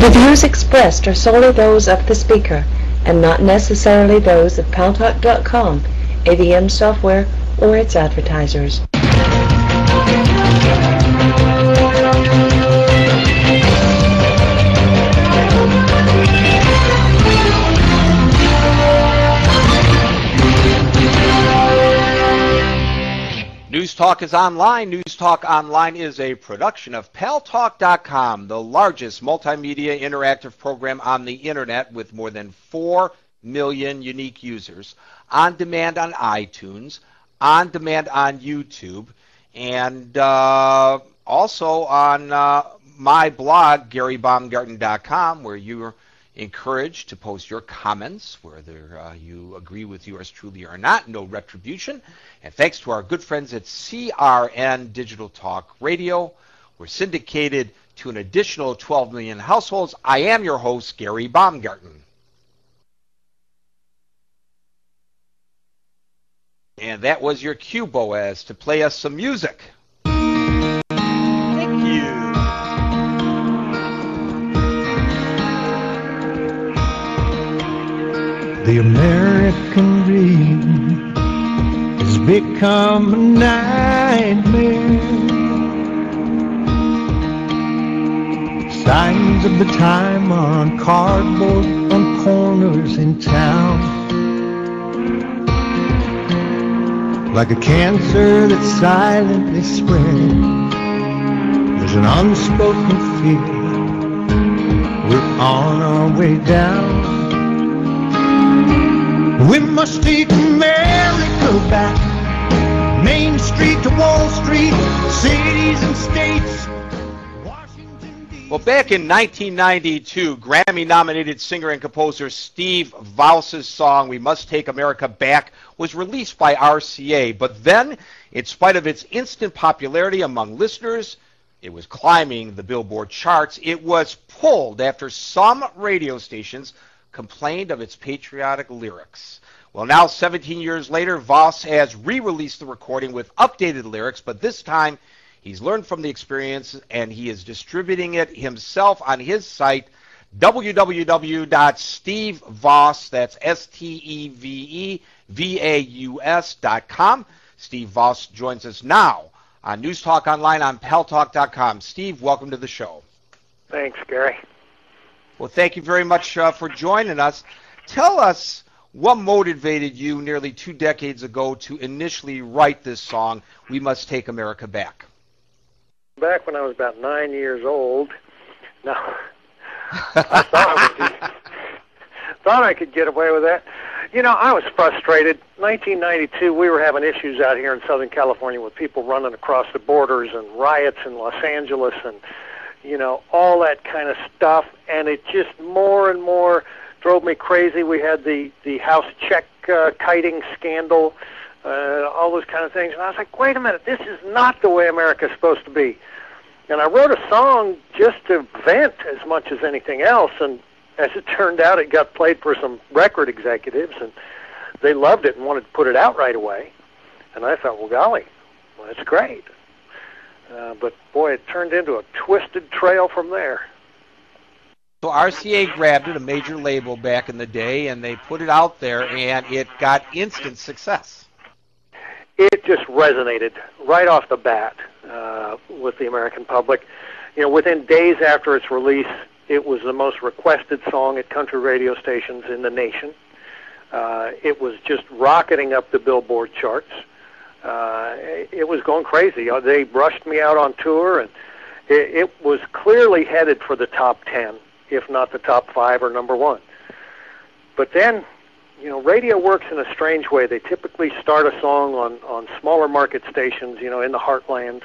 The views expressed are solely those of the speaker and not necessarily those of Paltalk.com, AVM software, or its advertisers. News Talk is online. News Talk Online is a production of Paltalk.com, the largest multimedia interactive program on the internet with more than 4 million unique users, on demand on iTunes, on demand on YouTube, and also on my blog, garybaumgarten.com, where you're encouraged to post your comments, whether you agree with yours truly or not. No retribution. And thanks to our good friends at CRN Digital Talk Radio. We're syndicated to an additional 12 million households. I am your host, Gary Baumgarten. And that was your cue, Boaz, to play us some music. The American dream has become a nightmare. Signs of the time are on cardboard on corners in town. Like a cancer that silently spreads, there's an unspoken fear we're on our way down. We must take America back, Main Street to Wall Street, cities and states, Washington, D.C. Well, back in 1992, Grammy-nominated singer and composer Steve Vaus' song, We Must Take America Back, was released by RCA. But then, in spite of its instant popularity among listeners, it was climbing the Billboard charts. It was pulled after some radio stations complained of its patriotic lyrics. Well, now 17 years later, Vaus has re-released the recording with updated lyrics, but this time he's learned from the experience and he is distributing it himself on his site, www.stevevaus, that's S-T-E-V-E-V-A-U-S.com. Steve Vaus joins us now on News Talk Online on Paltalk.com. Steve, welcome to the show. Thanks, Gary. Well, thank you very much for joining us. Tell us what motivated you nearly 2 decades ago to initially write this song, We Must Take America Back. Back when I was about 9 years old, now I thought I could get away with that. You know, I was frustrated. 1992, we were having issues out here in Southern California with people running across the borders and riots in Los Angeles and, you know, all that kind of stuff, and it just more and more drove me crazy. We had the house check kiting scandal, all those kind of things, and I was like, wait a minute, this is not the way America's supposed to be. And I wrote a song just to vent as much as anything else, and as it turned out, it got played for some record executives, and they loved it and wanted to put it out right away. And I thought, well, golly, well, that's great. But, boy, it turned into a twisted trail from there. So RCA grabbed it, a major label back in the day, and they put it out there, and it got instant success. It just resonated right off the bat with the American public. You know, within days after its release, it was the most requested song at country radio stations in the nation. It was just rocketing up the Billboard charts. It was going crazy. They rushed me out on tour, and it was clearly headed for the top 10, if not the top 5 or number 1. But then, you know, radio works in a strange way. They typically start a song on smaller market stations, you know, in the heartland,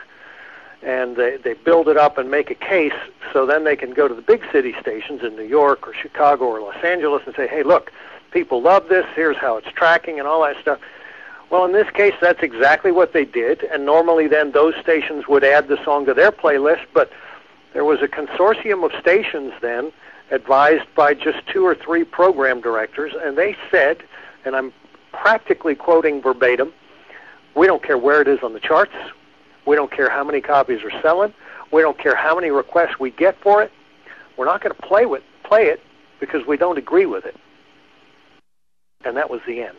and they build it up and make a case, so then they can go to the big city stations in New York or Chicago or Los Angeles and say, hey, look, people love this, here's how it's tracking and all that stuff. Well, in this case, that's exactly what they did, and normally then those stations would add the song to their playlist, but there was a consortium of stations then advised by just 2 or 3 program directors, and they said, and I'm practically quoting verbatim, we don't care where it is on the charts, we don't care how many copies are selling, we don't care how many requests we get for it, We're not going to play it because we don't agree with it. And that was the end.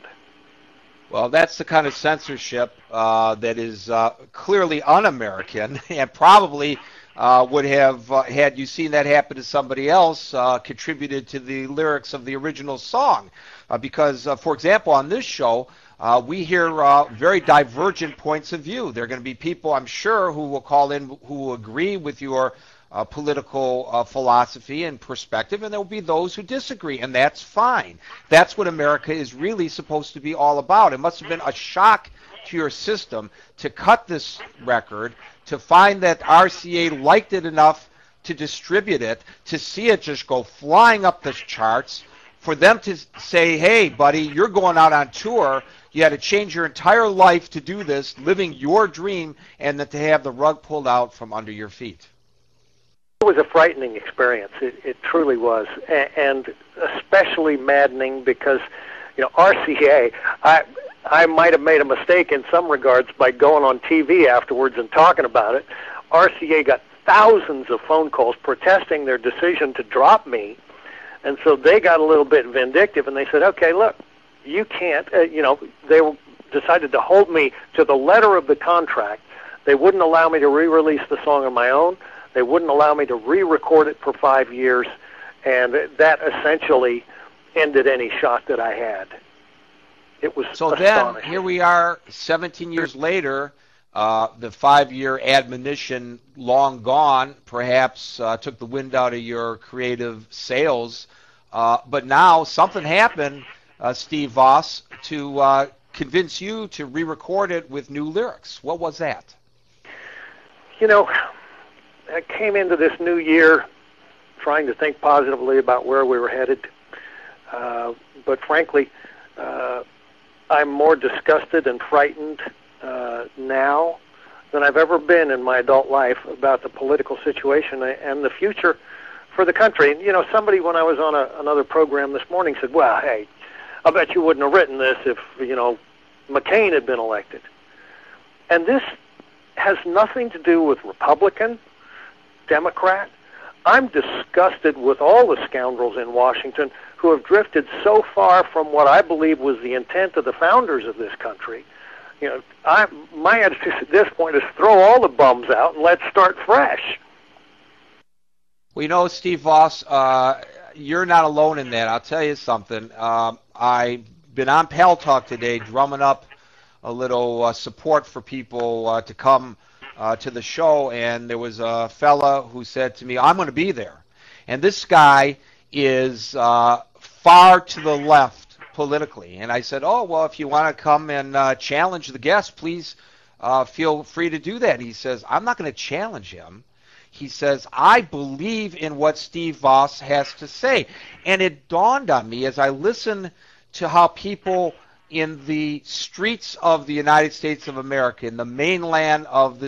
Well, that's the kind of censorship that is clearly un-American, and probably would have, had you seen that happen to somebody else, contributed to the lyrics of the original song. Because, for example, on this show, we hear very divergent points of view. There are going to be people, I'm sure, who will call in who will agree with your political philosophy and perspective, and there will be those who disagree, and that's fine. That's what America is really supposed to be all about. It must have been a shock to your system to cut this record, to find that RCA liked it enough to distribute it, to see it just go flying up the charts, for them to say, hey, buddy, you're going out on tour, you had to change your entire life to do this, living your dream, and that to have the rug pulled out from under your feet. It was a frightening experience. It truly was, and especially maddening because, you know, RCA, I might have made a mistake in some regards by going on TV afterwards and talking about it. RCA got thousands of phone calls protesting their decision to drop me, and so they got a little bit vindictive, and they said, okay, look, you can't, you know, they decided to hold me to the letter of the contract. They wouldn't allow me to re-release the song on my own. They wouldn't allow me to re-record it for 5 years, and that essentially ended any shot that I had. It was so astonishing. Then, here we are 17 years later, the 5-year admonition long gone, perhaps took the wind out of your creative sails, but now something happened, Steve Vaus, to convince you to re-record it with new lyrics. What was that? You know, I came into this new year trying to think positively about where we were headed, but frankly, I'm more disgusted and frightened now than I've ever been in my adult life about the political situation and the future for the country. And, you know, somebody when I was on another program this morning said, well, hey, I bet you wouldn't have written this if, you know, McCain had been elected. And this has nothing to do with Republican, Democrat. I'm disgusted with all the scoundrels in Washington who have drifted so far from what I believe was the intent of the founders of this country. You know, my attitude at this point is throw all the bums out and let's start fresh. Well, you know, Steve Vaus, you're not alone in that. I'll tell you something. I've been on Pal Talk today drumming up a little support for people to come to the show, and there was a fella who said to me, I'm going to be there. And this guy is far to the left politically. And I said, oh, well, if you want to come and challenge the guest, please feel free to do that. He says, I'm not going to challenge him. He says, I believe in what Steve Vaus has to say. And it dawned on me as I listened to how people in the streets of the United States of America, in the mainland of this